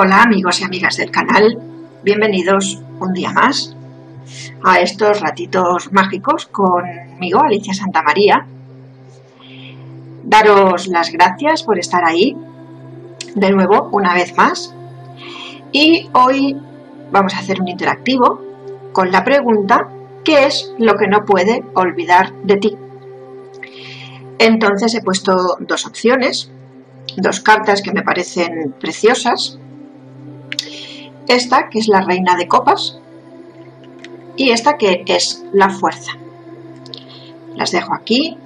Hola amigos y amigas del canal, bienvenidos un día más a estos ratitos mágicos conmigo, Alicia Santamaría. Daros las gracias por estar ahí de nuevo, una vez más. Y hoy vamos a hacer un interactivo con la pregunta: ¿qué es lo que no puede olvidar de ti? Entonces he puesto dos opciones, dos cartas que me parecen preciosas. Esta, que es la Reina de Copas, y esta, que es la Fuerza. Las dejo aquí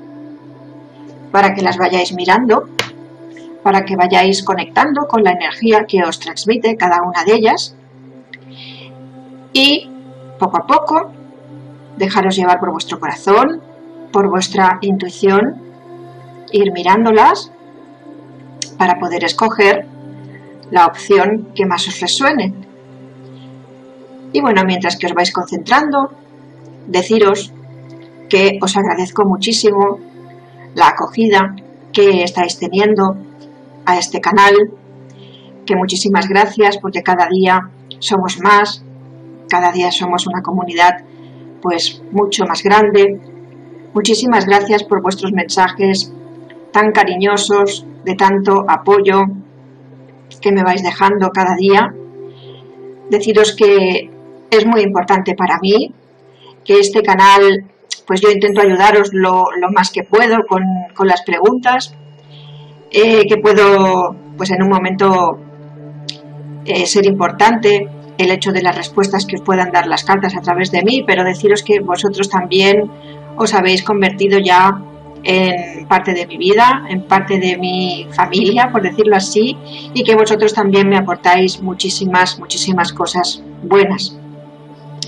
para que las vayáis mirando, para que vayáis conectando con la energía que os transmite cada una de ellas, y poco a poco dejaros llevar por vuestro corazón, por vuestra intuición, ir mirándolas para poder escoger la opción que más os resuene. Y bueno, mientras que os vais concentrando, deciros que os agradezco muchísimo la acogida que estáis teniendo a este canal, que muchísimas gracias, porque cada día somos más, cada día somos una comunidad pues mucho más grande. Muchísimas gracias por vuestros mensajes tan cariñosos, de tanto apoyo que me vais dejando cada día. Deciros que es muy importante para mí, que este canal, pues yo intento ayudaros lo más que puedo con las preguntas que puedo, pues en un momento ser importante el hecho de las respuestas que os puedan dar las cartas a través de mí, pero deciros que vosotros también os habéis convertido ya en parte de mi vida, en parte de mi familia, por decirlo así, y que vosotros también me aportáis muchísimas, muchísimas cosas buenas.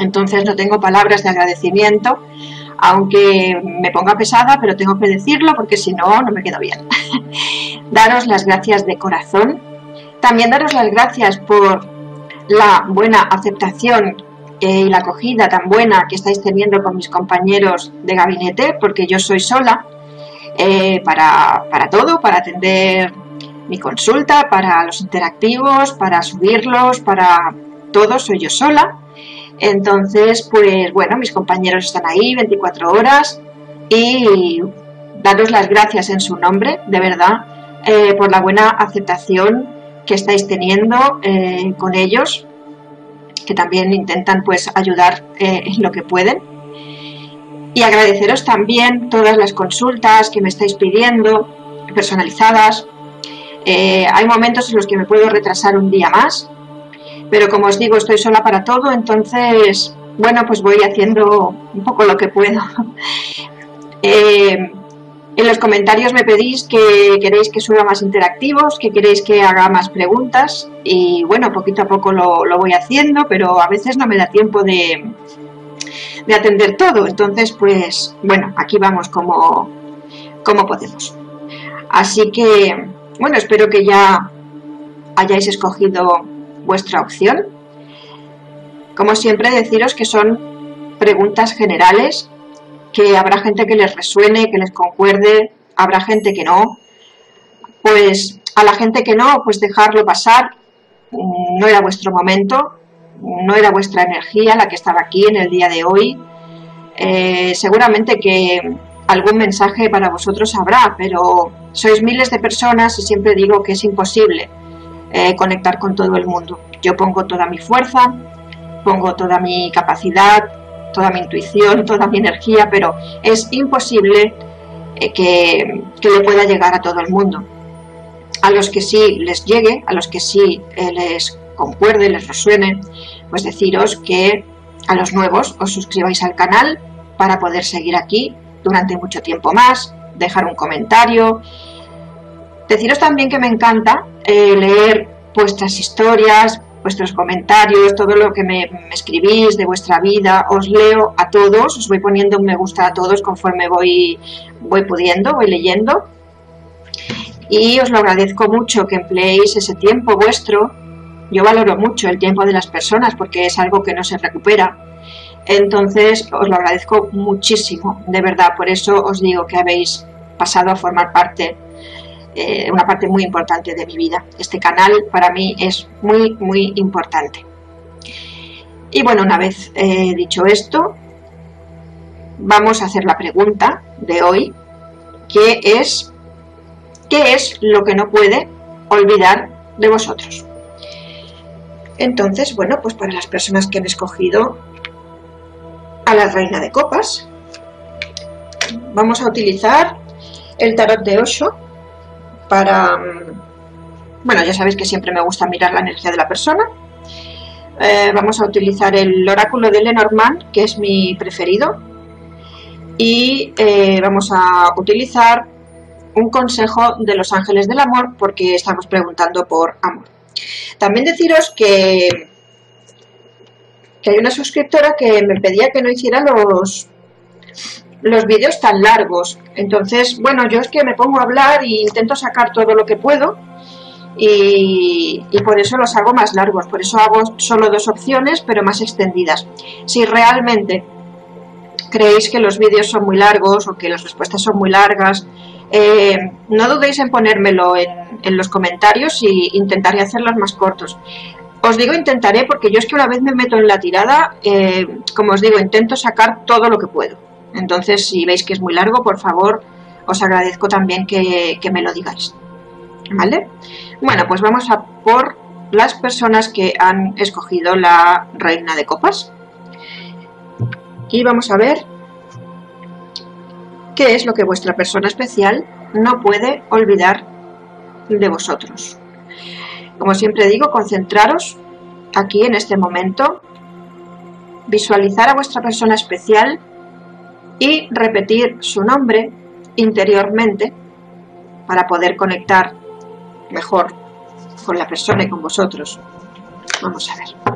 Entonces no tengo palabras de agradecimiento, aunque me ponga pesada, pero tengo que decirlo porque si no, no me quedo bien. Daros las gracias de corazón. También daros las gracias por la buena aceptación y la acogida tan buena que estáis teniendo con mis compañeros de gabinete, porque yo soy sola para todo, para atender mi consulta, para los interactivos, para subirlos, para todo, soy yo sola. Entonces, pues bueno, mis compañeros están ahí 24 horas y daros las gracias en su nombre, de verdad, por la buena aceptación que estáis teniendo con ellos, que también intentan pues ayudar en lo que pueden. Y agradeceros también todas las consultas que me estáis pidiendo, personalizadas. Hay momentos en los que me puedo retrasar un día más, pero como os digo, estoy sola para todo, entonces, bueno, pues voy haciendo un poco lo que puedo. En los comentarios me pedís que queréis que suba más interactivos, que queréis que haga más preguntas, y bueno, poquito a poco lo voy haciendo, pero a veces no me da tiempo de atender todo. Entonces, pues bueno, aquí vamos como podemos. Así que, bueno, espero que ya hayáis escogido vuestra opción. Como siempre, deciros que son preguntas generales, que habrá gente que les resuene, que les concuerde, habrá gente que no. Pues a la gente que no, pues dejarlo pasar, no era vuestro momento, no era vuestra energía la que estaba aquí en el día de hoy. Seguramente que algún mensaje para vosotros habrá, pero sois miles de personas y siempre digo que es imposible conectar con todo el mundo. Yo pongo toda mi fuerza, pongo toda mi capacidad, toda mi intuición, toda mi energía, pero es imposible que le pueda llegar a todo el mundo. A los que sí les llegue, a los que sí les concuerde, les resuene, pues deciros que a los nuevos os suscribáis al canal para poder seguir aquí durante mucho tiempo más, dejar un comentario. Deciros también que me encanta leer vuestras historias, vuestros comentarios, todo lo que me escribís de vuestra vida. Os leo a todos, os voy poniendo un me gusta a todos conforme voy pudiendo, voy leyendo. Y os lo agradezco mucho que empleéis ese tiempo vuestro. Yo valoro mucho el tiempo de las personas porque es algo que no se recupera. Entonces os lo agradezco muchísimo, de verdad. Por eso os digo que habéis pasado a formar parte una parte muy importante de mi vida. Este canal para mí es muy, muy importante. Y bueno, una vez dicho esto, vamos a hacer la pregunta de hoy, que es: ¿qué es lo que no puede olvidar de vosotros? Entonces, bueno, pues para las personas que han escogido a la Reina de Copas, vamos a utilizar el tarot de Osho para... Bueno, ya sabéis que siempre me gusta mirar la energía de la persona. Vamos a utilizar el oráculo de Lenormand, que es mi preferido. Y vamos a utilizar un consejo de los ángeles del amor, porque estamos preguntando por amor. También deciros que hay una suscriptora que me pedía que no hiciera los vídeos tan largos. Entonces, bueno, yo es que me pongo a hablar e intento sacar todo lo que puedo, y por eso los hago más largos. Por eso hago solo dos opciones, pero más extendidas. Si realmente creéis que los vídeos son muy largos o que las respuestas son muy largas, no dudéis en ponérmelo en los comentarios, y intentaré hacerlos más cortos. Os digo intentaré porque yo es que una vez me meto en la tirada, como os digo, intento sacar todo lo que puedo. Entonces, si veis que es muy largo, por favor, os agradezco también que me lo digáis, ¿vale? Bueno, pues vamos a por las personas que han escogido la Reina de Copas. Y vamos a ver qué es lo que vuestra persona especial no puede olvidar de vosotros. Como siempre digo, concentraros aquí en este momento, visualizar a vuestra persona especial y repetir su nombre interiormente para poder conectar mejor con la persona y con vosotros. Vamos a ver.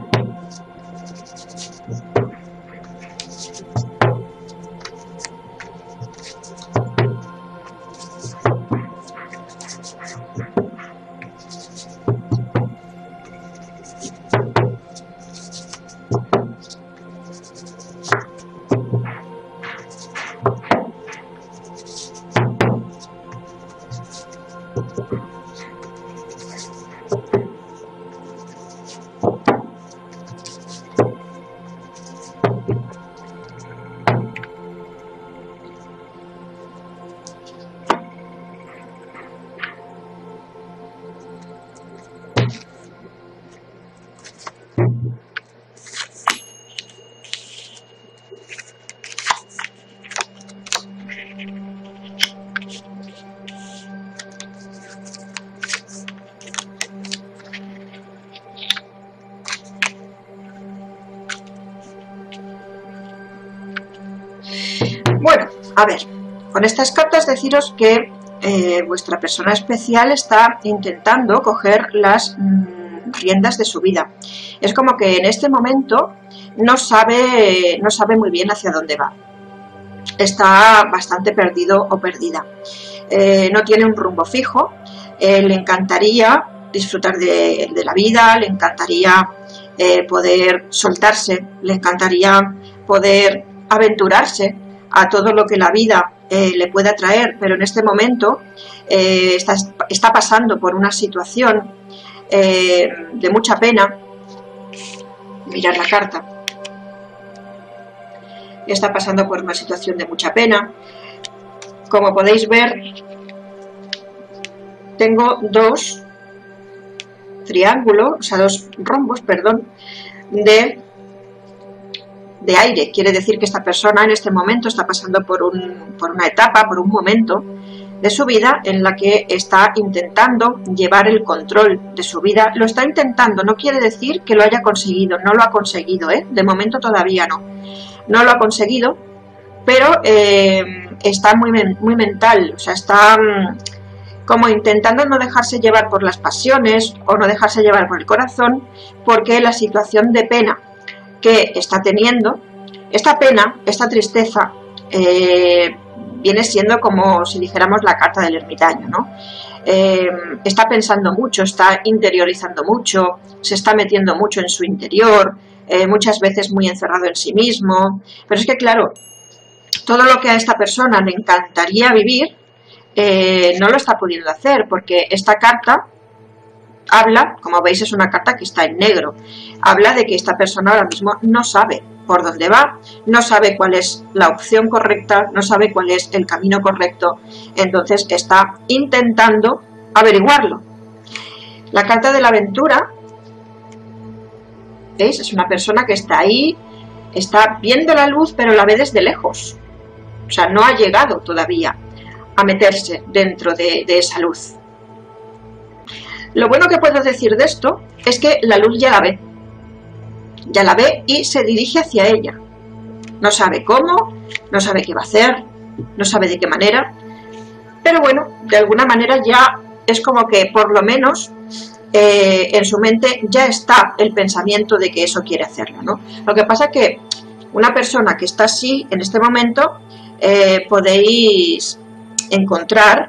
A ver, con estas cartas deciros que vuestra persona especial está intentando coger las riendas de su vida. Es como que en este momento no sabe muy bien hacia dónde va. Está bastante perdido o perdida. No tiene un rumbo fijo. Le encantaría disfrutar de la vida, le encantaría poder soltarse, le encantaría poder aventurarse a todo lo que la vida le pueda traer, pero en este momento está pasando por una situación de mucha pena. Mirad la carta. Está pasando por una situación de mucha pena. Como podéis ver, tengo dos triángulos, o sea, dos rombos, perdón, de aire. Quiere decir que esta persona en este momento está pasando por una etapa, por un momento de su vida en la que está intentando llevar el control de su vida. Lo está intentando, no quiere decir que lo haya conseguido, no lo ha conseguido, de momento todavía no lo ha conseguido, pero está muy mental, o sea, está como intentando no dejarse llevar por las pasiones o no dejarse llevar por el corazón, porque la situación de pena que está teniendo, esta pena, esta tristeza, viene siendo como si dijéramos la carta del ermitaño, ¿no? Está pensando mucho, está interiorizando mucho, se está metiendo mucho en su interior, muchas veces muy encerrado en sí mismo, pero es que claro, todo lo que a esta persona le encantaría vivir no lo está pudiendo hacer, porque esta carta habla, como veis es una carta que está en negro, habla de que esta persona ahora mismo no sabe por dónde va, no sabe cuál es la opción correcta, no sabe cuál es el camino correcto, entonces está intentando averiguarlo. La carta de la aventura, ¿veis? Es una persona que está ahí, está viendo la luz, pero la ve desde lejos, o sea, no ha llegado todavía a meterse dentro de esa luz. Lo bueno que puedo decir de esto es que la luz ya la ve y se dirige hacia ella. No sabe cómo, no sabe qué va a hacer, no sabe de qué manera, pero bueno, de alguna manera ya es como que por lo menos en su mente ya está el pensamiento de que eso quiere hacerlo, ¿no? Lo que pasa es que una persona que está así en este momento, podéis encontrar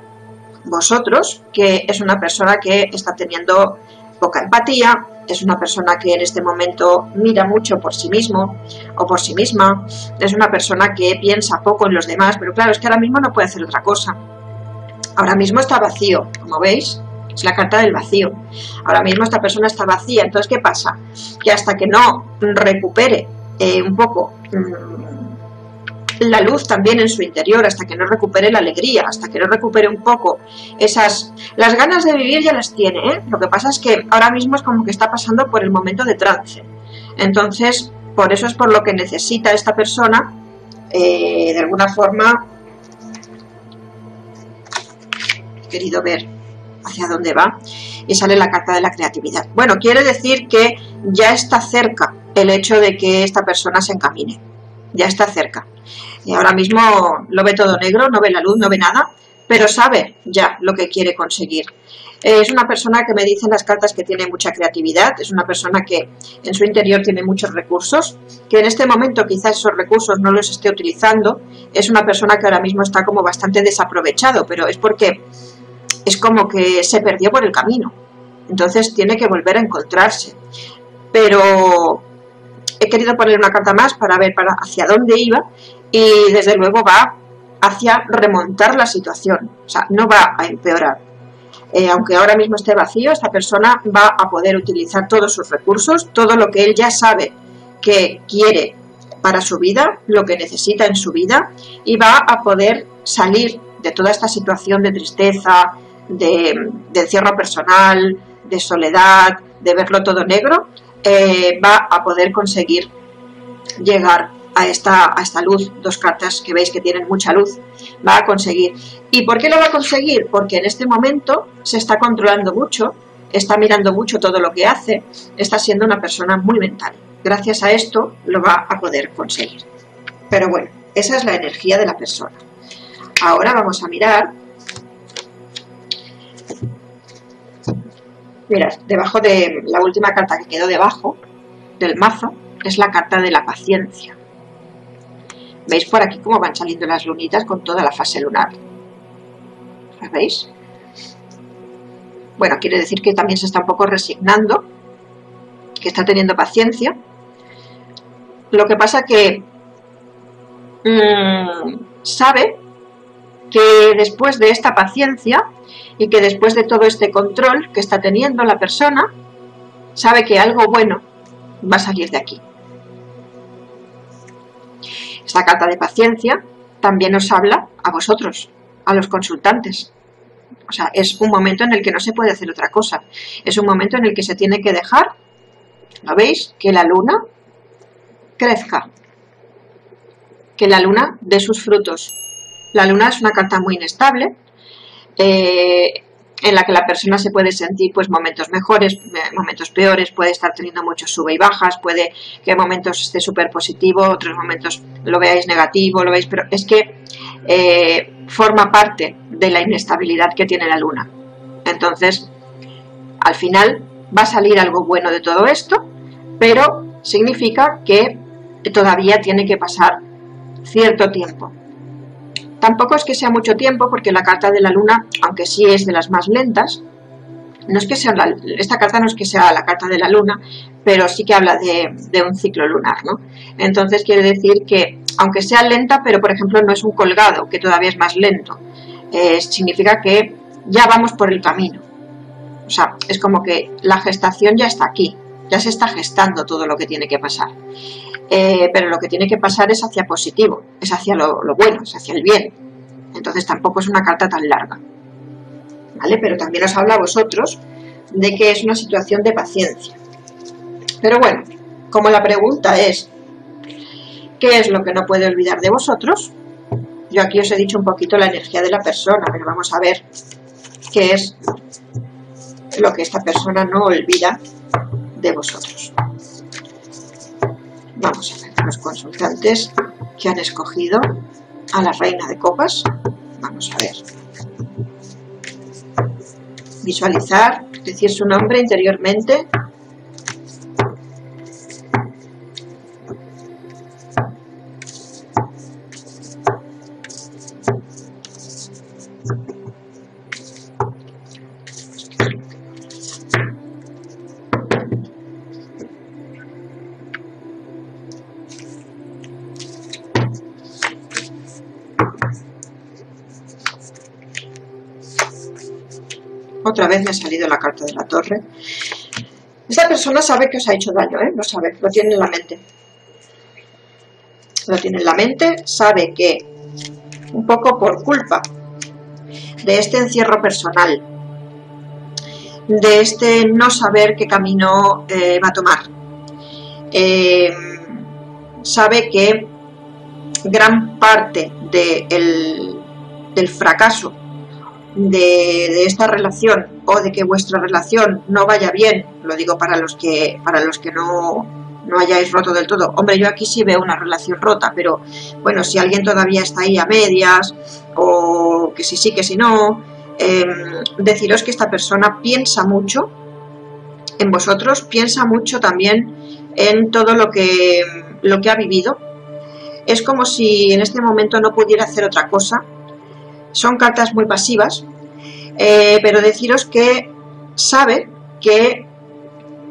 vosotros que es una persona que está teniendo poca empatía, es una persona que en este momento mira mucho por sí mismo o por sí misma, es una persona que piensa poco en los demás, pero claro, es que ahora mismo no puede hacer otra cosa. Ahora mismo está vacío, como veis, es la carta del vacío. Ahora mismo esta persona está vacía, entonces ¿qué pasa? Que hasta que no recupere un poco la luz también en su interior, hasta que no recupere la alegría, hasta que no recupere un poco esas... Las ganas de vivir ya las tiene, ¿eh? Lo que pasa es que ahora mismo es como que está pasando por el momento de trance. Entonces, por eso es por lo que necesita esta persona, de alguna forma, he querido ver hacia dónde va, y sale la carta de la creatividad. Bueno, quiere decir que ya está cerca el hecho de que esta persona se encamine. Ya está cerca. Y ahora mismo lo ve todo negro, no ve la luz, no ve nada, pero sabe ya lo que quiere conseguir. Es una persona que me dicen las cartas que tiene mucha creatividad, es una persona que en su interior tiene muchos recursos, que en este momento quizás esos recursos no los esté utilizando, es una persona que ahora mismo está como bastante desaprovechado, pero es porque es como que se perdió por el camino, entonces tiene que volver a encontrarse. Pero he querido poner una carta más para ver hacia dónde iba, y desde luego va hacia remontar la situación, o sea, no va a empeorar. Aunque ahora mismo esté vacío, esta persona va a poder utilizar todos sus recursos, todo lo que él ya sabe que quiere para su vida, lo que necesita en su vida, y va a poder salir de toda esta situación de tristeza, de encierro personal, de soledad, de verlo todo negro. Va a poder conseguir llegar a esta luz. Dos cartas que veis que tienen mucha luz, va a conseguir. ¿Y por qué lo va a conseguir? Porque en este momento se está controlando mucho, está mirando mucho todo lo que hace, está siendo una persona muy mental. Gracias a esto lo va a poder conseguir. Pero bueno, esa es la energía de la persona. Ahora vamos a mirar. Mirad, debajo de la última carta que quedó debajo del mazo es la carta de la paciencia. ¿Veis por aquí cómo van saliendo las lunitas con toda la fase lunar? ¿Las veis? Bueno, quiere decir que también se está un poco resignando, que está teniendo paciencia. Lo que pasa que sabe que después de esta paciencia y que después de todo este control que está teniendo la persona, sabe que algo bueno va a salir de aquí. Esta carta de paciencia también os habla a vosotros, a los consultantes. O sea, es un momento en el que no se puede hacer otra cosa. Es un momento en el que se tiene que dejar, ¿lo veis? Que la luna crezca, que la luna dé sus frutos. La luna es una carta muy inestable, en la que la persona se puede sentir pues momentos mejores, momentos peores, puede estar teniendo muchos sube y bajas, puede que en momentos esté súper positivo, otros momentos lo veáis negativo, lo veis, pero es que forma parte de la inestabilidad que tiene la luna. Entonces, al final va a salir algo bueno de todo esto, pero significa que todavía tiene que pasar cierto tiempo. Tampoco es que sea mucho tiempo, porque la carta de la luna, aunque sí es de las más lentas, no es que sea esta carta no es que sea la carta de la luna, pero sí que habla de un ciclo lunar, ¿no? Entonces quiere decir que, aunque sea lenta, pero por ejemplo no es un colgado, que todavía es más lento. significa que ya vamos por el camino. O sea, es como que la gestación ya está aquí, ya se está gestando todo lo que tiene que pasar. Pero lo que tiene que pasar es hacia positivo, es hacia lo bueno, es hacia el bien. Entonces tampoco es una carta tan larga, ¿vale? Pero también os habla a vosotros de que es una situación de paciencia. Pero bueno, como la pregunta es ¿qué es lo que no puede olvidar de vosotros? Yo aquí os he dicho un poquito la energía de la persona, pero vamos a ver qué es lo que esta persona no olvida de vosotros. Vamos a ver los consultantes que han escogido a la Reina de Copas. Vamos a ver. Visualizar, decir su nombre interiormente. Otra vez me ha salido la carta de la torre. Esta persona sabe que os ha hecho daño, ¿eh? Lo sabe, lo tiene en la mente. Lo tiene en la mente, sabe que un poco por culpa de este encierro personal, de este no saber qué camino va a tomar, sabe que gran parte del fracaso de esta relación o de que vuestra relación no vaya bien, lo digo para los que no hayáis roto del todo. Hombre, yo aquí sí veo una relación rota, pero bueno, si alguien todavía está ahí a medias o que si sí, que si no, deciros que esta persona piensa mucho en vosotros, piensa mucho también en todo lo que ha vivido. Es como si en este momento no pudiera hacer otra cosa. Son cartas muy pasivas, pero deciros que sabe que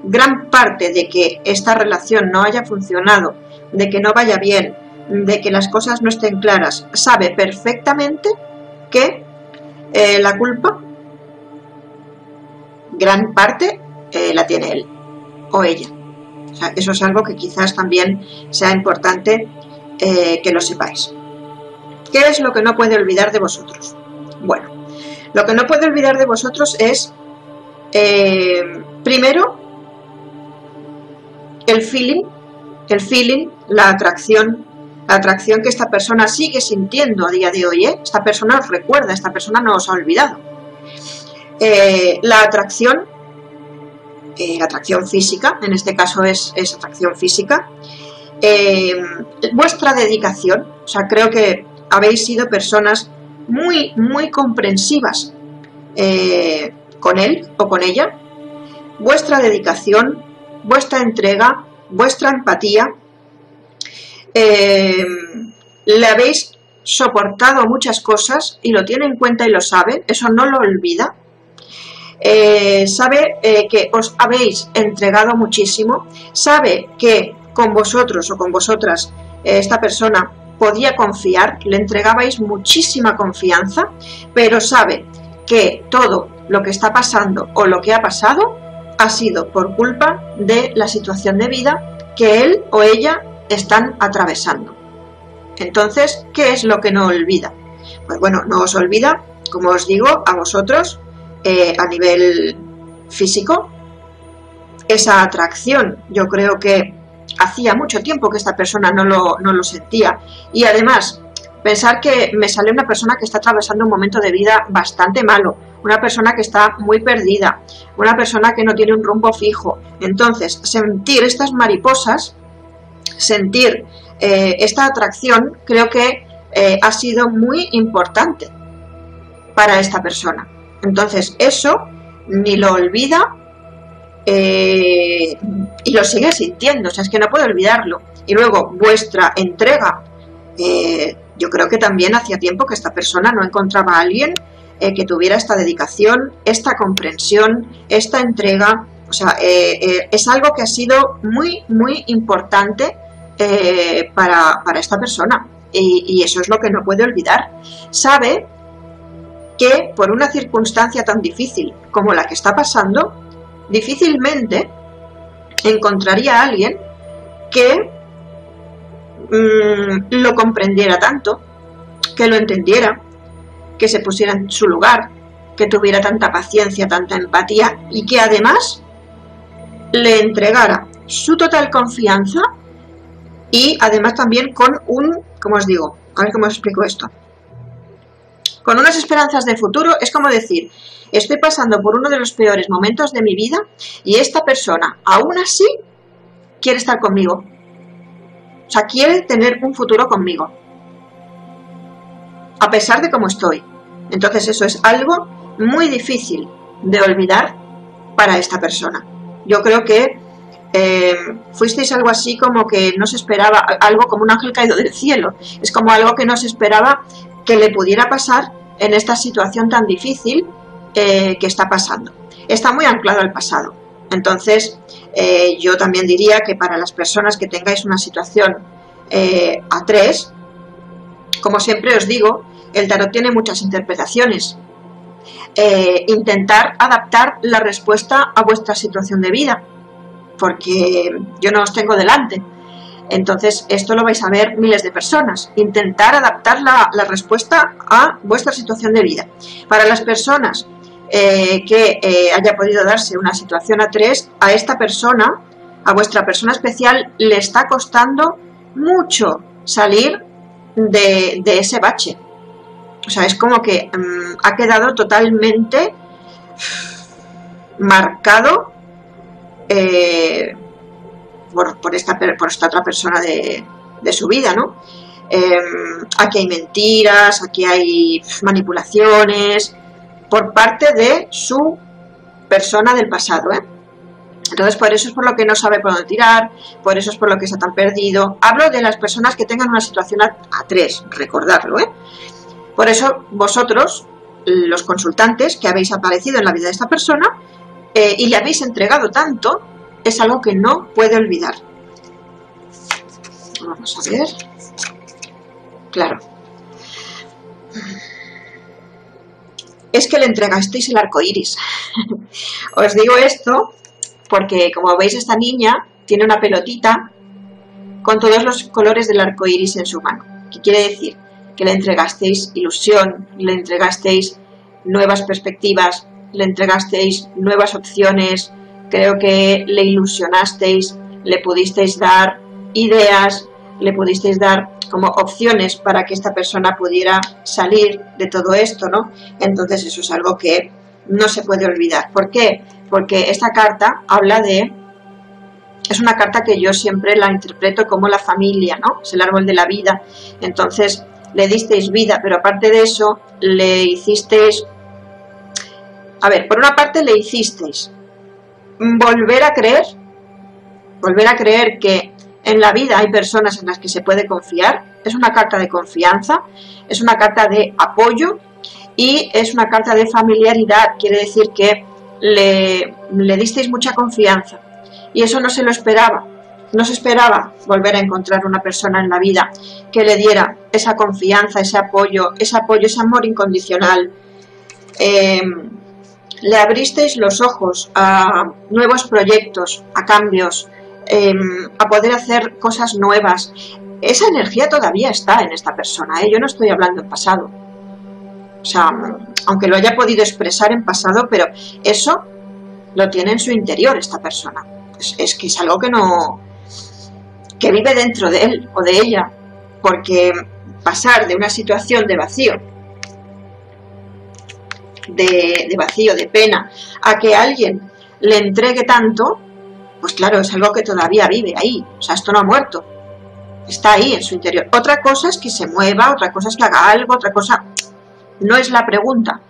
gran parte de que esta relación no haya funcionado, de que no vaya bien, de que las cosas no estén claras, sabe perfectamente que la culpa, gran parte, la tiene él o ella. O sea, eso es algo que quizás también sea importante que lo sepáis. ¿Qué es lo que no puede olvidar de vosotros? Bueno, lo que no puede olvidar de vosotros es, primero, el feeling, la atracción que esta persona sigue sintiendo a día de hoy, ¿eh? Esta persona os recuerda, esta persona no os ha olvidado. La atracción física, en este caso es atracción física. Vuestra dedicación, o sea, creo que habéis sido personas muy, muy comprensivas con él o con ella. Vuestra dedicación, vuestra entrega, vuestra empatía. Le habéis soportado muchas cosas y lo tiene en cuenta y lo sabe. Eso no lo olvida. Sabe que os habéis entregado muchísimo. Sabe que con vosotros o con vosotras esta persona podía confiar, le entregabais muchísima confianza, pero sabe que todo lo que está pasando o lo que ha pasado ha sido por culpa de la situación de vida que él o ella están atravesando. Entonces, ¿qué es lo que no olvida? Pues bueno, no os olvida, como os digo, a vosotros a nivel físico, esa atracción. Yo creo que hacía mucho tiempo que esta persona no lo sentía, y además pensar que me sale una persona que está atravesando un momento de vida bastante malo, una persona que está muy perdida, una persona que no tiene un rumbo fijo. Entonces sentir estas mariposas, sentir esta atracción, creo que ha sido muy importante para esta persona. Entonces eso ni lo olvida, y lo sigue sintiendo, o sea, es que no puedo olvidarlo. Y luego vuestra entrega, yo creo que también hacía tiempo que esta persona no encontraba a alguien que tuviera esta dedicación, esta comprensión, esta entrega. O sea, es algo que ha sido muy, muy importante para esta persona, y eso es lo que no puede olvidar. Sabe que por una circunstancia tan difícil como la que está pasando, difícilmente encontraría a alguien que lo comprendiera tanto, que lo entendiera, que se pusiera en su lugar, que tuviera tanta paciencia, tanta empatía y que además le entregara su total confianza y además también con un, como os digo, a ver cómo os explico esto, con unas esperanzas de futuro. Es como decir, estoy pasando por uno de los peores momentos de mi vida y esta persona aún así quiere estar conmigo, o sea, quiere tener un futuro conmigo, a pesar de cómo estoy. Entonces eso es algo muy difícil de olvidar para esta persona. Yo creo que fuisteis algo así como que no se esperaba, algo como un ángel caído del cielo. Es como algo que no se esperaba que le pudiera pasar en esta situación tan difícil que está pasando. Está muy anclado al pasado. Entonces yo también diría que para las personas que tengáis una situación a tres, como siempre os digo, el tarot tiene muchas interpretaciones. Intentar adaptar la respuesta a vuestra situación de vida, porque yo no os tengo delante. Entonces esto lo vais a ver miles de personas. Intentar adaptar la respuesta a vuestra situación de vida. Para las personas que haya podido darse una situación a tres, a esta persona, a vuestra persona especial, le está costando mucho salir de ese bache. O sea, es como que ha quedado totalmente marcado por esta otra persona de su vida, ¿no? Aquí hay mentiras, aquí hay manipulaciones por parte de su persona del pasado, ¿eh? Entonces por eso es por lo que no sabe por dónde tirar, por eso es por lo que está tan perdido. Hablo de las personas que tengan una situación a tres, recordarlo, ¿eh? Por eso vosotros, los consultantes que habéis aparecido en la vida de esta persona y le habéis entregado tanto, es algo que no puede olvidar. Vamos a ver. Claro. Es que le entregasteis el arco iris. Os digo esto porque, como veis, esta niña tiene una pelotita con todos los colores del arco iris en su mano. ¿Qué quiere decir? Que le entregasteis ilusión, le entregasteis nuevas perspectivas, le entregasteis nuevas opciones, creo que le ilusionasteis, le pudisteis dar ideas, le pudisteis dar como opciones para que esta persona pudiera salir de todo esto, ¿no? Entonces eso es algo que no se puede olvidar. ¿Por qué? Porque esta carta habla de... Es una carta que yo siempre la interpreto como la familia, ¿no? Es el árbol de la vida. Entonces le disteis vida, pero aparte de eso le hicisteis... A ver, por una parte le hicisteis volver a creer que en la vida hay personas en las que se puede confiar. Es una carta de confianza, es una carta de apoyo y es una carta de familiaridad. Quiere decir que le disteis mucha confianza y eso no se lo esperaba. No se esperaba volver a encontrar una persona en la vida que le diera esa confianza, ese apoyo, ese amor incondicional. Le abristeis los ojos a nuevos proyectos, a cambios, a poder hacer cosas nuevas. Esa energía todavía está en esta persona, ¿eh? Yo no estoy hablando en pasado. O sea, aunque lo haya podido expresar en pasado, pero eso lo tiene en su interior esta persona. Es que es algo que no... que vive dentro de él o de ella, porque pasar de una situación de vacío, de pena, a que alguien le entregue tanto, pues claro, es algo que todavía vive ahí. O sea, esto no ha muerto, está ahí en su interior. Otra cosa es que se mueva, otra cosa es que haga algo, otra cosa... No es la pregunta.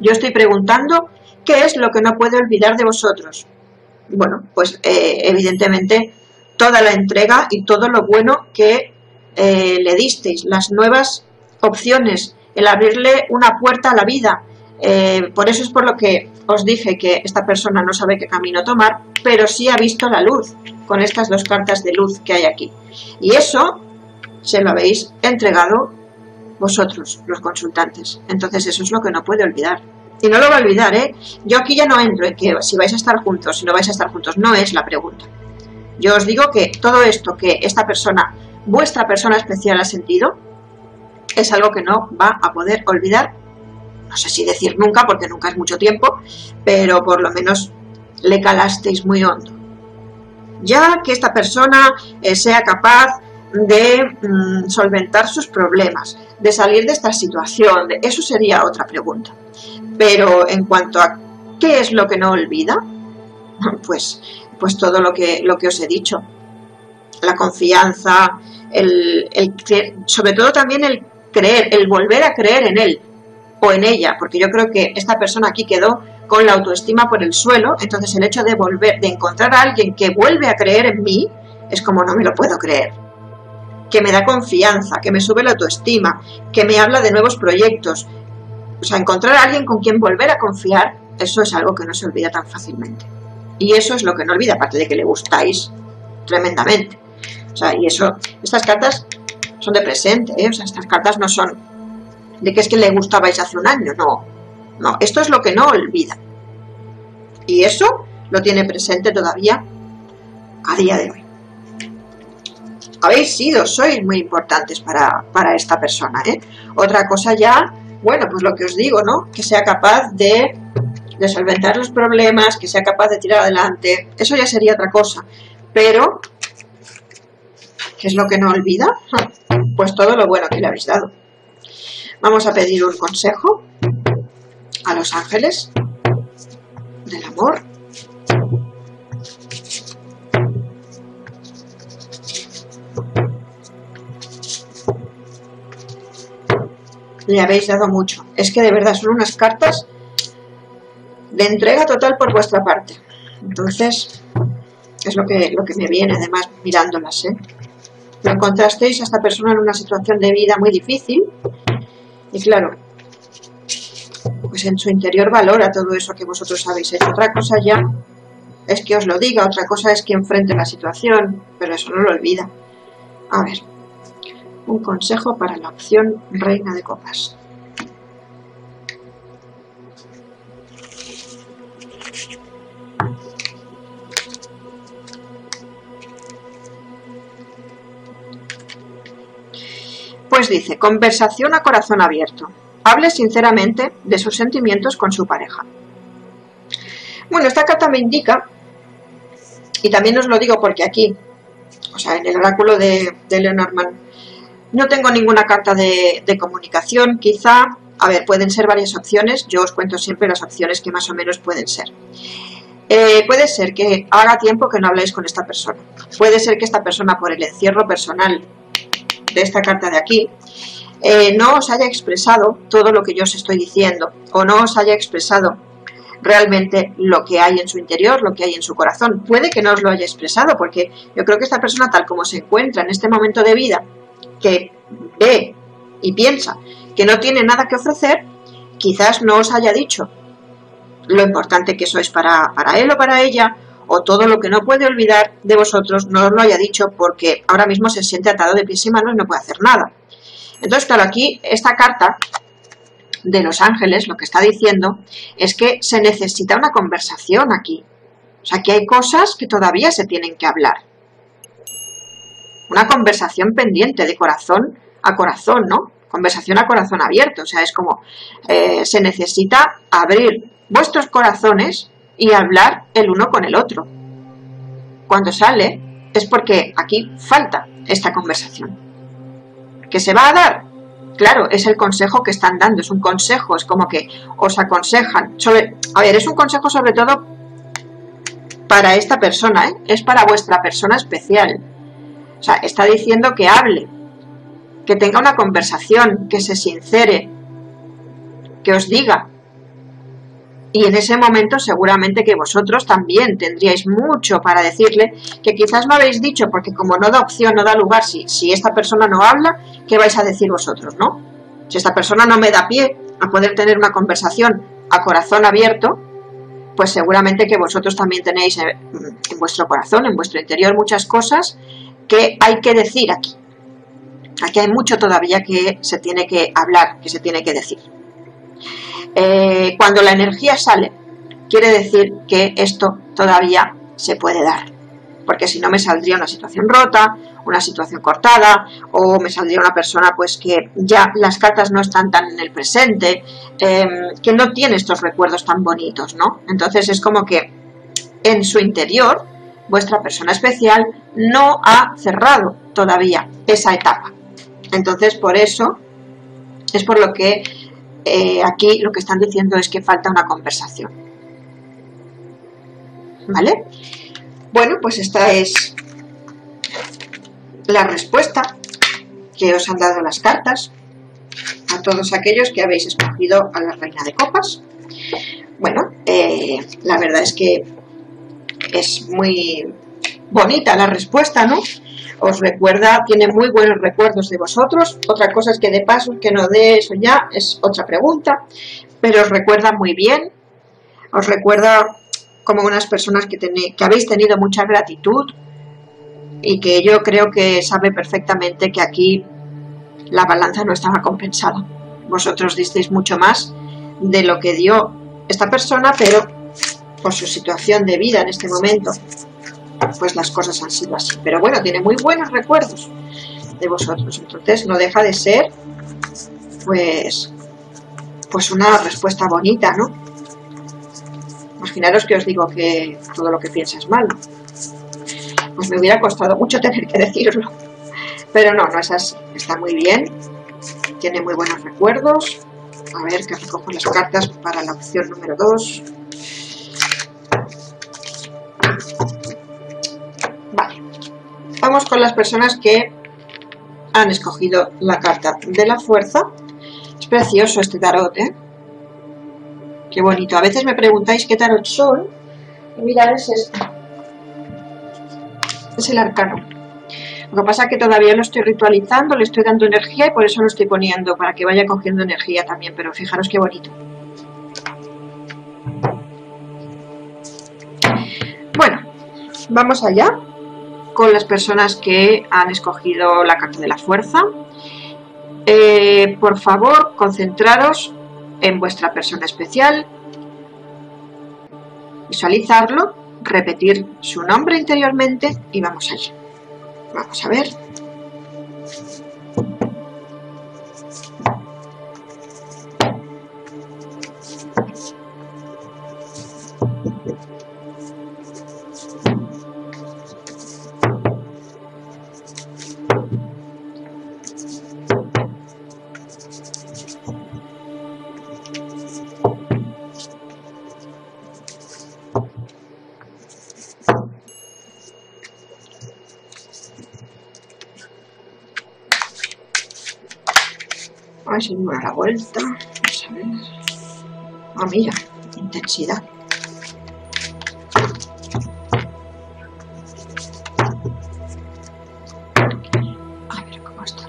Yo estoy preguntando qué es lo que no puede olvidar de vosotros. Bueno, pues evidentemente toda la entrega y todo lo bueno que le disteis, las nuevas opciones, el abrirle una puerta a la vida. Por eso es por lo que os dije que esta persona no sabe qué camino tomar, pero sí ha visto la luz con estas dos cartas de luz que hay aquí. Y eso se lo habéis entregado vosotros, los consultantes. Entonces eso es lo que no puede olvidar. Y no lo va a olvidar, ¿eh? Yo aquí ya no entro en que si vais a estar juntos, si no vais a estar juntos, no es la pregunta. Yo os digo que todo esto que esta persona, vuestra persona especial ha sentido, es algo que no va a poder olvidar. No sé si decir nunca, porque nunca es mucho tiempo, pero por lo menos le calasteis muy hondo. Ya que esta persona sea capaz de solventar sus problemas, de salir de esta situación, eso sería otra pregunta. Pero en cuanto a qué es lo que no olvida, pues todo lo que os he dicho. La confianza, sobre todo también el creer, el volver a creer en él o en ella, porque yo creo que esta persona aquí quedó con la autoestima por el suelo. Entonces el hecho de volver, de encontrar a alguien que vuelve a creer en mí, es como no me lo puedo creer, que me da confianza, que me sube la autoestima, que me habla de nuevos proyectos. O sea, encontrar a alguien con quien volver a confiar, eso es algo que no se olvida tan fácilmente. Y eso es lo que no olvida, aparte de que le gustáis tremendamente. O sea, y eso, estas cartas son de presente, ¿eh? O sea, estas cartas no son de que es que le gustabais hace un año, no. No, esto es lo que no olvida. Y eso lo tiene presente todavía a día de hoy. Habéis sido, sois muy importantes para esta persona, ¿eh? Otra cosa ya, bueno, pues lo que os digo, ¿no? Que sea capaz de solventar los problemas, que sea capaz de tirar adelante, eso ya sería otra cosa. Pero, ¿qué es lo que no olvida? Pues todo lo bueno que le habéis dado. Vamos a pedir un consejo a los ángeles del amor. Le habéis dado mucho. Es que de verdad son unas cartas de entrega total por vuestra parte. Entonces, es lo que me viene, además, mirándolas, ¿eh? Lo encontrasteis a esta persona en una situación de vida muy difícil. Y claro, pues en su interior valora todo eso que vosotros habéis hecho. Otra cosa ya es que os lo diga, otra cosa es que enfrente la situación, pero eso no lo olvida. A ver, un consejo para la opción Reina de Copas. Pues dice, conversación a corazón abierto. Hable sinceramente de sus sentimientos con su pareja. Bueno, esta carta me indica, y también os lo digo porque aquí, o sea, en el oráculo de Lenormand, no tengo ninguna carta de comunicación, quizá, a ver, pueden ser varias opciones, yo os cuento siempre las opciones que más o menos pueden ser. Puede ser que haga tiempo que no habláis con esta persona, puede ser que esta persona por el encierro personal de esta carta de aquí, no os haya expresado todo lo que yo os estoy diciendo, o no os haya expresado realmente lo que hay en su interior, lo que hay en su corazón. Puede que no os lo haya expresado, porque yo creo que esta persona, tal como se encuentra en este momento de vida, que ve y piensa que no tiene nada que ofrecer, quizás no os haya dicho lo importante que sois para él o para ella, o todo lo que no puede olvidar de vosotros, no os lo haya dicho porque ahora mismo se siente atado de pies y manos y no puede hacer nada. Entonces, claro, aquí esta carta de los ángeles lo que está diciendo es que se necesita una conversación aquí. O sea, que hay cosas que todavía se tienen que hablar. Una conversación pendiente de corazón a corazón, ¿no? Conversación a corazón abierto. O sea, es como se necesita abrir vuestros corazones y hablar el uno con el otro. Cuando sale es porque aquí falta esta conversación. ¿Qué se va a dar? Claro, es el consejo que están dando, es un consejo, es como que os aconsejan. A ver, es un consejo sobre todo para esta persona, ¿eh? Es para vuestra persona especial. O sea, está diciendo que hable, que tenga una conversación, que se sincere, que os diga. Y en ese momento seguramente que vosotros también tendríais mucho para decirle, que quizás no habéis dicho, porque como no da opción, no da lugar, si esta persona no habla, ¿qué vais a decir vosotros, no? Si esta persona no me da pie a poder tener una conversación a corazón abierto, pues seguramente que vosotros también tenéis en vuestro corazón, en vuestro interior, muchas cosas que hay que decir aquí. Aquí hay mucho todavía que se tiene que hablar, que se tiene que decir. Cuando la energía sale, quiere decir que esto todavía se puede dar, porque si no me saldría una situación rota, una situación cortada, o me saldría una persona pues que ya las cartas no están tan en el presente, que no tiene estos recuerdos tan bonitos, ¿no? Entonces es como que en su interior vuestra persona especial no ha cerrado todavía esa etapa. Entonces por eso es por lo que aquí lo que están diciendo es que falta una conversación, ¿vale? Bueno, pues esta es la respuesta que os han dado las cartas a todos aquellos que habéis escogido a la Reina de Copas. Bueno, la verdad es que es muy bonita la respuesta, ¿no? Os recuerda, tiene muy buenos recuerdos de vosotros. Otra cosa es que de paso, que no dé eso ya, es otra pregunta. Pero os recuerda muy bien, os recuerda como unas personas que habéis tenido mucha gratitud y que yo creo que sabe perfectamente que aquí la balanza no estaba compensada. Vosotros disteis mucho más de lo que dio esta persona, pero por su situación de vida en este momento, pues las cosas han sido así. Pero bueno, tiene muy buenos recuerdos de vosotros. Entonces no deja de ser pues una respuesta bonita, ¿no? Imaginaros que os digo que todo lo que piensa es malo. Pues me hubiera costado mucho tener que decirlo. Pero no, no es así. Está muy bien. Tiene muy buenos recuerdos. A ver, que recojo las cartas para la opción número 2. Vale, vamos con las personas que han escogido la carta de la fuerza. Es precioso este tarot, ¿eh? Qué bonito. A veces me preguntáis qué tarot son. Y mirad, es este. Es el arcano. Lo que pasa es que todavía lo estoy ritualizando, le estoy dando energía y por eso lo estoy poniendo, para que vaya cogiendo energía también. Pero fijaros qué bonito. Bueno, vamos allá con las personas que han escogido la carta de la fuerza. Por favor, concentraros en vuestra persona especial, visualizarlo, repetir su nombre interiormente y vamos allá. Vamos a ver. Si me da la vuelta, vamos a ver. Ah, mira, intensidad. A ver cómo está.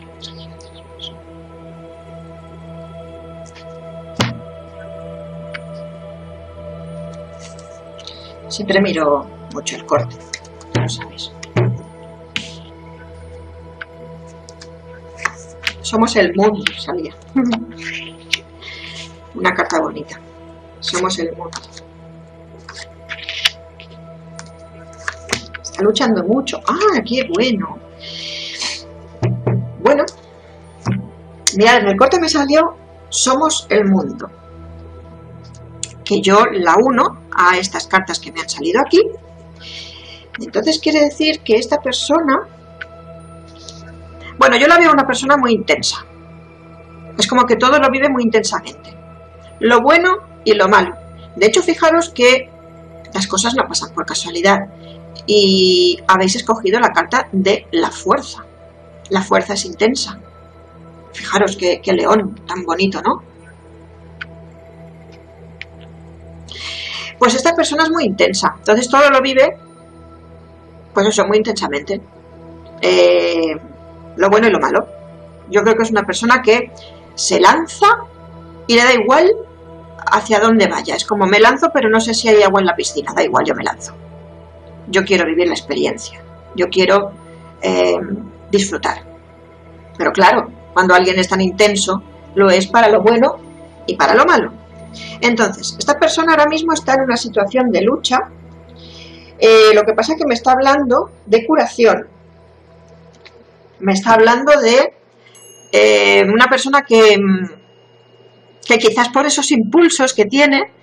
Siempre miro mucho el corte, lo sabéis. Somos el mundo, salía. Una carta bonita. Somos el mundo. Está luchando mucho. ¡Ah, qué bueno! Bueno. Mirad, en el corte me salió Somos el mundo. Que yo la uno a estas cartas que me han salido aquí. Entonces quiere decir que esta persona... Bueno, yo la veo una persona muy intensa. Es como que todo lo vive muy intensamente. Lo bueno y lo malo. De hecho, fijaros que las cosas no pasan por casualidad. Y habéis escogido la carta de la fuerza. La fuerza es intensa. Fijaros qué león tan bonito, ¿no? Pues esta persona es muy intensa. Entonces todo lo vive, pues eso, muy intensamente. Lo bueno y lo malo. Yo creo que es una persona que se lanza y le da igual hacia dónde vaya. Es como me lanzo, pero no sé si hay agua en la piscina. Da igual, yo me lanzo. Yo quiero vivir la experiencia. Yo quiero disfrutar. Pero claro, cuando alguien es tan intenso, lo es para lo bueno y para lo malo. Entonces, esta persona ahora mismo está en una situación de lucha. Lo que pasa es que me está hablando de curación. Me está hablando de una persona que quizás por esos impulsos que tiene,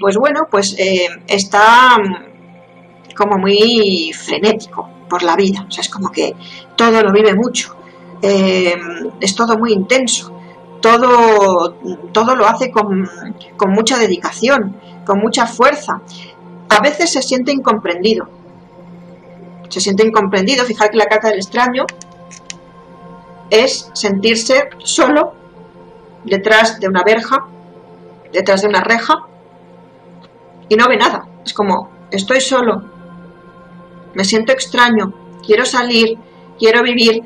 pues bueno, pues está como muy frenético por la vida. O sea, es como que todo lo vive mucho, es todo muy intenso, todo lo hace con mucha dedicación, con mucha fuerza. A veces se siente incomprendido. Se siente incomprendido. Fijar que la carta del extraño es sentirse solo detrás de una verja, detrás de una reja, y no ve nada. Es como, estoy solo, me siento extraño, quiero salir, quiero vivir,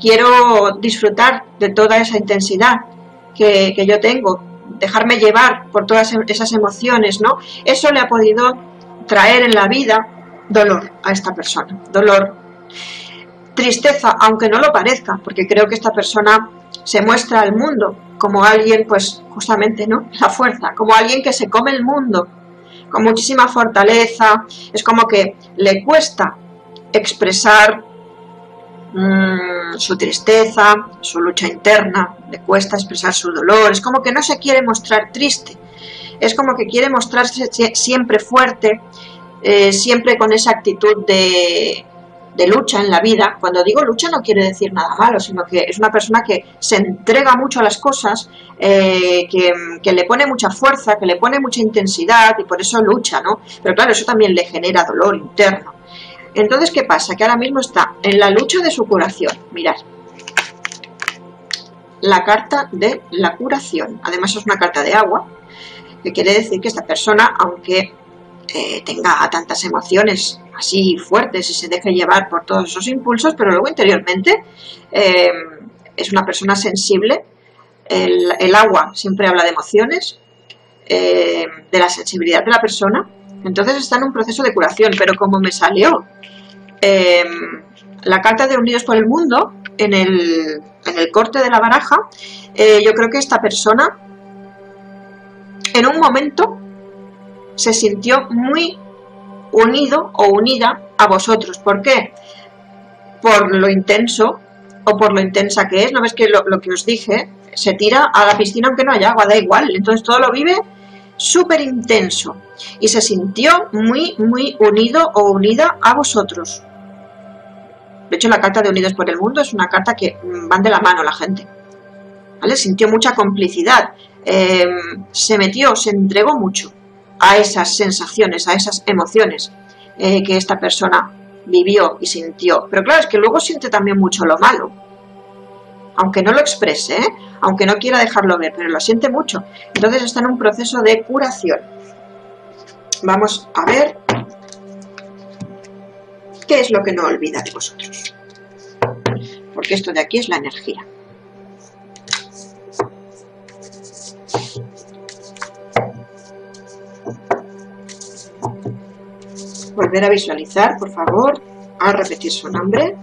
quiero disfrutar de toda esa intensidad que yo tengo, dejarme llevar por todas esas emociones, ¿no? Eso le ha podido traer en la vida dolor a esta persona, dolor, tristeza, aunque no lo parezca, porque creo que esta persona se muestra al mundo como alguien, pues justamente, ¿no?, la fuerza, como alguien que se come el mundo con muchísima fortaleza. Es como que le cuesta expresar su tristeza, su lucha interna, le cuesta expresar su dolor. Es como que no se quiere mostrar triste, es como que quiere mostrarse siempre fuerte, siempre con esa actitud de lucha en la vida. Cuando digo lucha no quiere decir nada malo, sino que es una persona que se entrega mucho a las cosas, que le pone mucha fuerza, que le pone mucha intensidad, y por eso lucha, ¿no? Pero claro, eso también le genera dolor interno. Entonces, ¿qué pasa? Que ahora mismo está en la lucha de su curación. Mirad, la carta de la curación. Además es una carta de agua, que quiere decir que esta persona, aunque tenga tantas emociones así fuertes y se deje llevar por todos esos impulsos, pero luego interiormente es una persona sensible. El agua siempre habla de emociones, de la sensibilidad de la persona. Entonces está en un proceso de curación, pero como me salió la carta de Unidos por el Mundo en el corte de la baraja, yo creo que esta persona en un momento se sintió muy unido o unida a vosotros. ¿Por qué? Por lo intenso o por lo intensa que es. ¿No ves que lo que os dije? Se tira a la piscina aunque no haya agua, da igual. Entonces todo lo vive súper intenso y se sintió muy, muy unido o unida a vosotros. De hecho, la carta de Unidos por el Mundo es una carta que van de la mano la gente, ¿vale? Sintió mucha complicidad, se metió, se entregó mucho a esas sensaciones, a esas emociones que esta persona vivió y sintió. Pero claro, es que luego siente también mucho lo malo, aunque no lo exprese, ¿eh?, aunque no quiera dejarlo ver, pero lo siente mucho. Entonces está en un proceso de curación. Vamos a ver qué es lo que no olvida de vosotros, porque esto de aquí es la energía. Volver a visualizar, por favor, a repetir su nombre.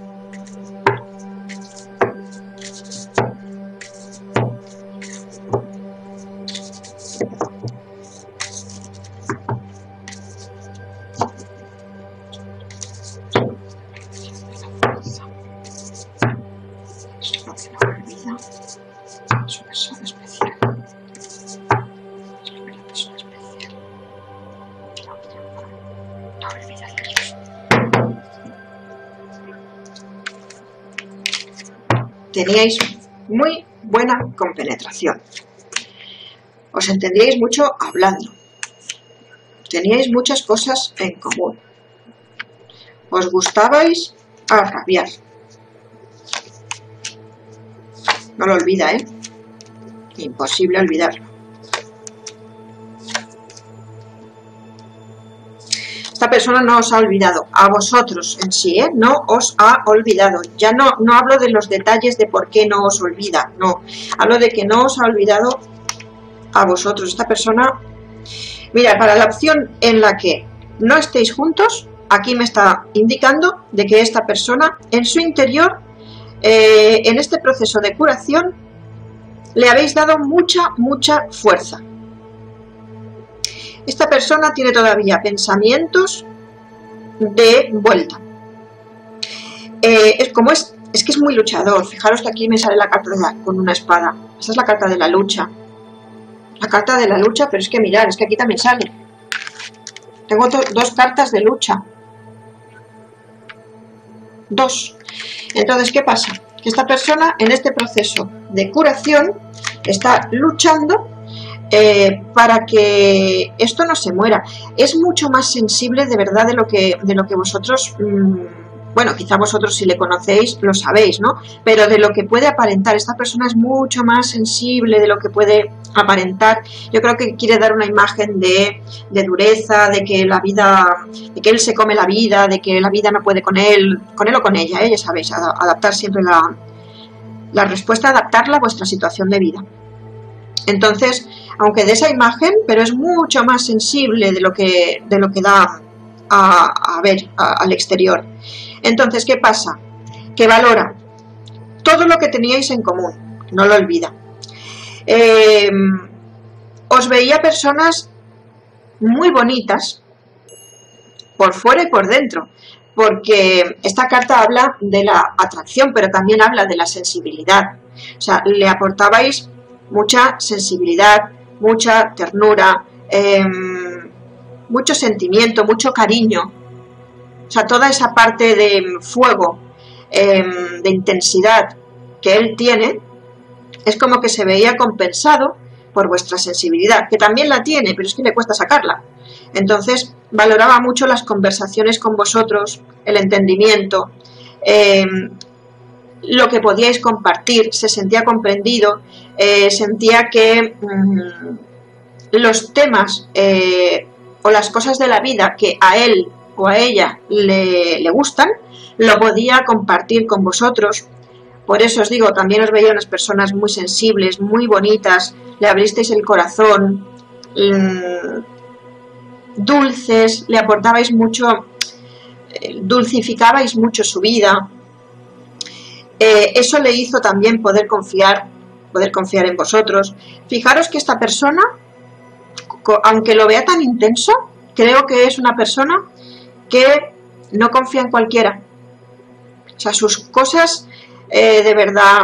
Teníais muy buena compenetración, os entendíais mucho hablando, teníais muchas cosas en común, os gustabais a rabiar. No lo olvida, ¿eh? Imposible olvidarlo. Esta persona no os ha olvidado, a vosotros en sí, ¿eh?, no os ha olvidado. Ya no hablo de los detalles de por qué no os olvida, no. Hablo de que no os ha olvidado a vosotros. Esta persona, mira, para la opción en la que no estéis juntos, aquí me está indicando de que esta persona en su interior en este proceso de curación le habéis dado mucha fuerza. Esta persona tiene todavía pensamientos de vuelta. Es que es muy luchador. Fijaros que aquí me sale la carta de con una espada. Esta es la carta de la lucha. La carta de la lucha, pero es que mirad, es que aquí también sale. Tengo dos cartas de lucha. Dos. Entonces, ¿qué pasa? Que esta persona en este proceso de curación está luchando para que esto no se muera. Es mucho más sensible de verdad de lo que, vosotros... bueno, quizá vosotros si le conocéis lo sabéis, ¿no? Pero de lo que puede aparentar, esta persona es mucho más sensible de lo que puede aparentar. Yo creo que quiere dar una imagen de dureza, de que la vida, de que él se come la vida, de que la vida no puede con él o con ella, ¿eh? Ya sabéis, adaptar siempre la respuesta, adaptarla a vuestra situación de vida. Entonces, aunque de esa imagen, pero es mucho más sensible de lo que, da a ver al exterior. Entonces, ¿qué pasa? Que valora todo lo que teníais en común, no lo olvida. Os veía personas muy bonitas, por fuera y por dentro, porque esta carta habla de la atracción, pero también habla de la sensibilidad. O sea, le aportabais mucha sensibilidad, mucha ternura, mucho sentimiento, mucho cariño. O sea, toda esa parte de fuego, de intensidad que él tiene, es como que se veía compensado por vuestra sensibilidad, que también la tiene, pero es que le cuesta sacarla. Entonces, valoraba mucho las conversaciones con vosotros, el entendimiento, lo que podíais compartir, se sentía comprendido, sentía que los temas o las cosas de la vida que a él o a ella le gustan, lo podía compartir con vosotros. Por eso os digo, también os veía unas personas muy sensibles, muy bonitas, le abristeis el corazón, dulces, le aportabais mucho, dulcificabais mucho su vida. Eso le hizo también poder confiar en vosotros. Fijaros que esta persona, aunque lo vea tan intenso, creo que es una persona que no confía en cualquiera. O sea, sus cosas de verdad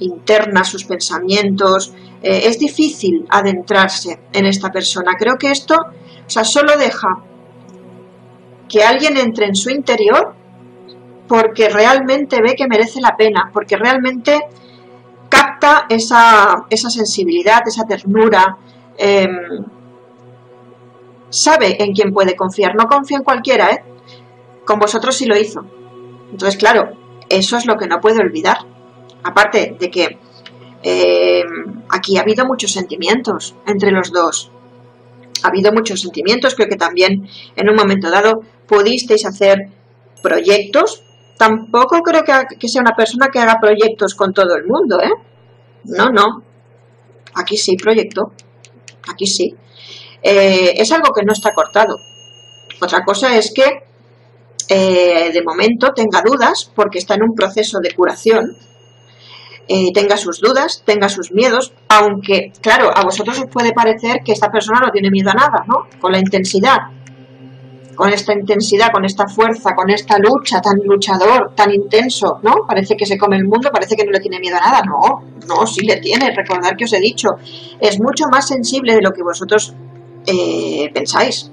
internas, sus pensamientos, es difícil adentrarse en esta persona. Creo que esto, o sea, solo deja que alguien entre en su interior porque realmente ve que merece la pena, porque realmente capta esa sensibilidad, esa ternura, sabe en quién puede confiar, no confía en cualquiera, ¿eh? Con vosotros sí lo hizo. Entonces, claro, eso es lo que no puede olvidar. Aparte de que aquí ha habido muchos sentimientos entre los dos. Ha habido muchos sentimientos, creo que también en un momento dado pudisteis hacer proyectos. Tampoco creo que sea una persona que haga proyectos con todo el mundo, ¿eh? No, no. Aquí sí, proyecto. Aquí sí. Es algo que no está cortado. Otra cosa es que de momento tenga dudas porque está en un proceso de curación, tenga sus dudas, tenga sus miedos, aunque claro, a vosotros os puede parecer que esta persona no tiene miedo a nada, ¿no? Con la intensidad, con esta intensidad, con esta fuerza, con esta lucha, tan luchador, tan intenso, ¿no? Parece que se come el mundo, parece que no le tiene miedo a nada. No, no, sí le tiene. Recordad que os he dicho, es mucho más sensible de lo que vosotros pensáis.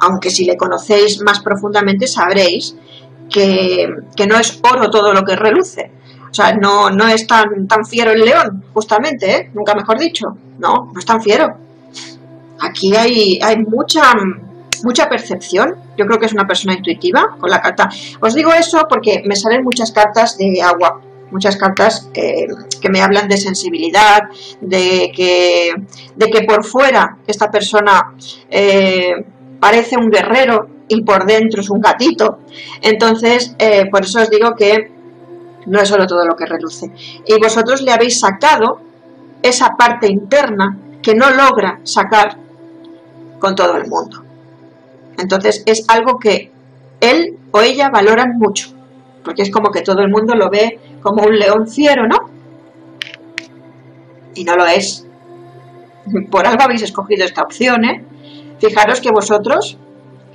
Aunque si le conocéis más profundamente sabréis que no es oro todo lo que reluce. O sea, no es tan fiero el león, justamente, ¿eh? Nunca mejor dicho. No, no es tan fiero. Aquí hay mucha percepción. Yo creo que es una persona intuitiva con la carta. Os digo eso porque me salen muchas cartas de agua. Muchas cartas que me hablan de sensibilidad, de que por fuera esta persona parece un guerrero y por dentro es un gatito. Entonces, por eso os digo que no es solo todo lo que reluce. Y vosotros le habéis sacado esa parte interna que no logra sacar con todo el mundo. Entonces, es algo que él o ella valoran mucho. porque es como que todo el mundo lo ve como un león fiero, ¿no? Y no lo es. Por algo habéis escogido esta opción, ¿eh? Fijaros que vosotros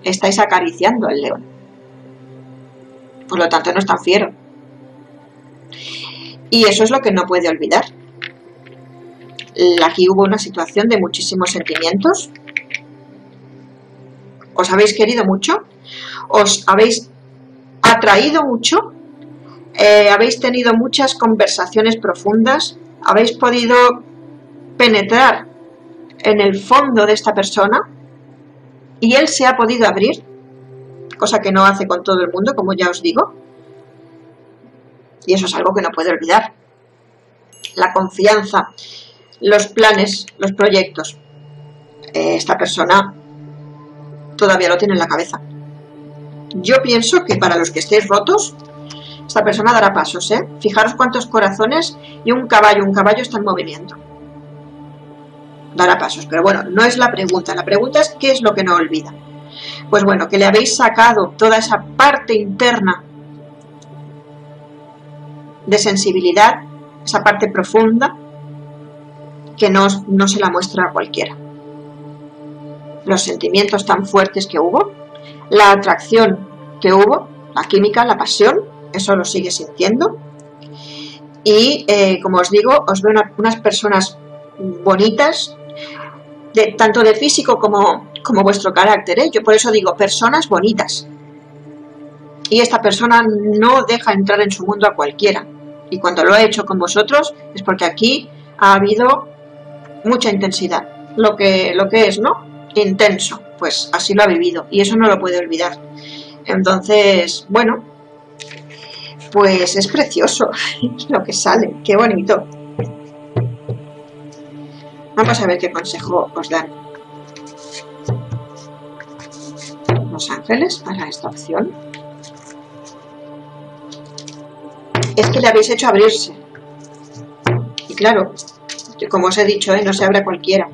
estáis acariciando al león. Por lo tanto, no es tan fiero. Y eso es lo que no puede olvidar. Aquí hubo una situación de muchísimos sentimientos. Os habéis querido mucho, os habéis atraído mucho, habéis tenido muchas conversaciones profundas, habéis podido penetrar en el fondo de esta persona y él se ha podido abrir, cosa que no hace con todo el mundo, como ya os digo, y eso es algo que no puede olvidar. La confianza, los planes, los proyectos, esta persona todavía lo tiene en la cabeza. Yo pienso que para los que estéis rotos, esta persona dará pasos, ¿eh? Fijaros cuántos corazones y un caballo está en movimiento. Dará pasos, pero bueno, no es la pregunta. La pregunta es ¿qué es lo que no olvida? Pues bueno, que le habéis sacado toda esa parte interna de sensibilidad, esa parte profunda, que no se la muestra a cualquiera. Los sentimientos tan fuertes que hubo, la atracción que hubo, la química, la pasión, eso lo sigue sintiendo. Y como os digo, os veo unas personas bonitas, tanto de físico como vuestro carácter, ¿eh? Yo por eso digo personas bonitas. Y esta persona no deja entrar en su mundo a cualquiera. Y cuando lo ha hecho con vosotros es porque aquí ha habido mucha intensidad. Lo que es, ¿no? Intenso, pues así lo ha vivido y eso no lo puede olvidar. Entonces, bueno, pues es precioso lo que sale, qué bonito. Vamos a ver qué consejo os dan los ángeles para esta opción. Es que le habéis hecho abrirse y claro, como os he dicho, no se abre a cualquiera.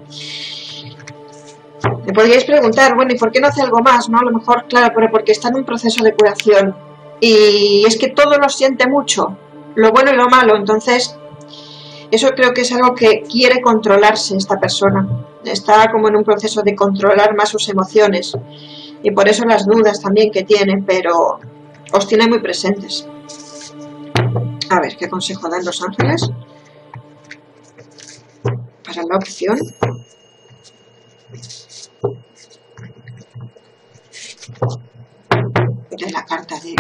Me podríais preguntar, bueno, ¿y por qué no hace algo más? ¿No? A lo mejor, claro, pero porque está en un proceso de curación y es que todo lo siente mucho, lo bueno y lo malo. Entonces, eso creo que es algo que quiere controlarse esta persona. Está como en un proceso de controlar más sus emociones y por eso las dudas también que tiene, pero os tiene muy presentes. A ver, ¿qué consejo dan los ángeles para la opción? De la carta de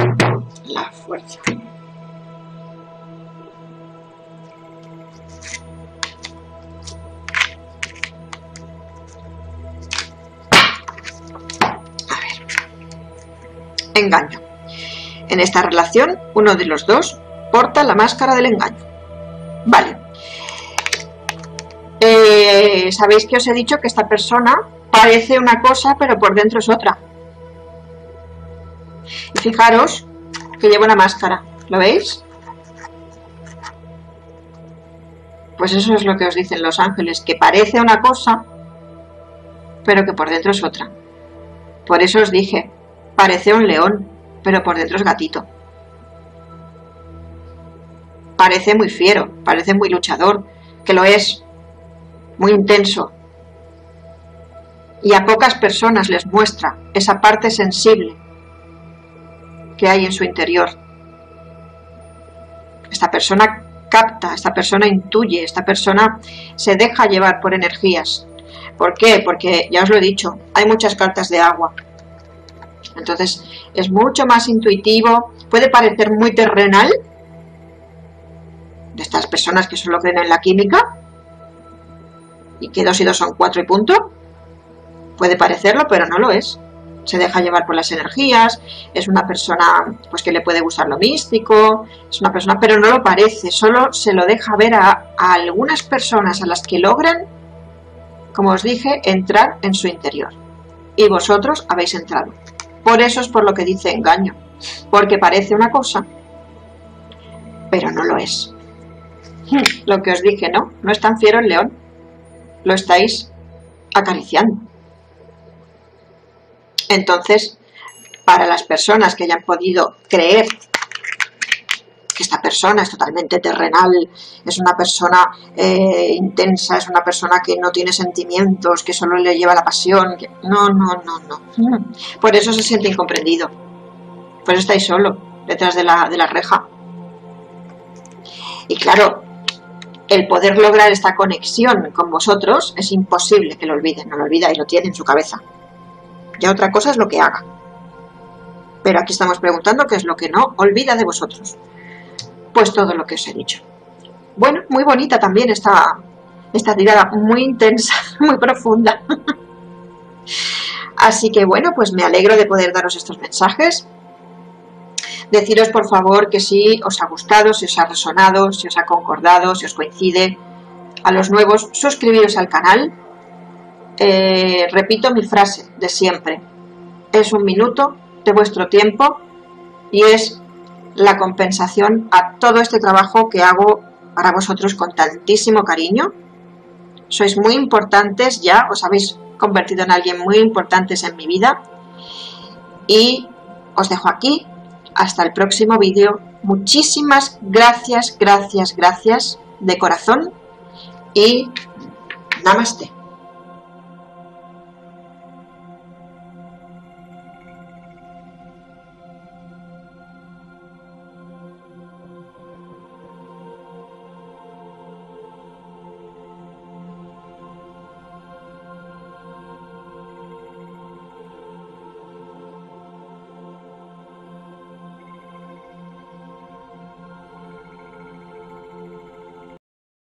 la fuerza. A ver. Engaño. En esta relación, uno de los dos porta la máscara del engaño. Vale. Sabéis que os he dicho que esta persona parece una cosa, pero por dentro es otra. Y fijaros que lleva una máscara, ¿lo veis? Pues eso es lo que os dicen los ángeles, que parece una cosa, pero que por dentro es otra. Por eso os dije, parece un león, pero por dentro es gatito. Parece muy fiero, parece muy luchador, que lo es, muy intenso. Y a pocas personas les muestra esa parte sensible que hay en su interior. Esta persona capta, esta persona intuye, esta persona se deja llevar por energías. ¿Por qué? Porque, ya os lo he dicho, hay muchas cartas de agua. Entonces, es mucho más intuitivo, puede parecer muy terrenal, de estas personas que solo creen en la química, y que 2 y 2 son 4 y punto. Puede parecerlo, pero no lo es. Se deja llevar por las energías, es una persona pues que le puede gustar lo místico, es una persona, pero no lo parece, solo se lo deja ver a algunas personas a las que logran, como os dije, entrar en su interior. Y vosotros habéis entrado. Por eso es por lo que dice engaño, porque parece una cosa, pero no lo es. Lo que os dije, ¿no? No es tan fiero el león, lo estáis acariciando. Entonces, para las personas que hayan podido creer que esta persona es totalmente terrenal, es una persona intensa, es una persona que no tiene sentimientos, que solo le lleva la pasión. Que... No. Por eso se siente incomprendido. Por eso estáis solo, detrás de la reja. Y claro, el poder lograr esta conexión con vosotros es imposible que lo olviden, no lo olvida y lo tiene en su cabeza. Ya otra cosa es lo que haga. Pero aquí estamos preguntando qué es lo que no olvida de vosotros. Pues todo lo que os he dicho. Bueno, muy bonita también esta tirada, muy intensa, muy profunda. Así que bueno, pues me alegro de poder daros estos mensajes. Deciros por favor que si os ha gustado, si os ha resonado, si os ha concordado, si os coincide. A los nuevos, suscribiros al canal. Repito mi frase de siempre. Es un minuto de vuestro tiempo y es la compensación a todo este trabajo que hago para vosotros con tantísimo cariño. Sois muy importantes ya, os habéis convertido en alguien muy importantes en mi vida y os dejo aquí. Hasta el próximo vídeo. Muchísimas gracias de corazón y namaste.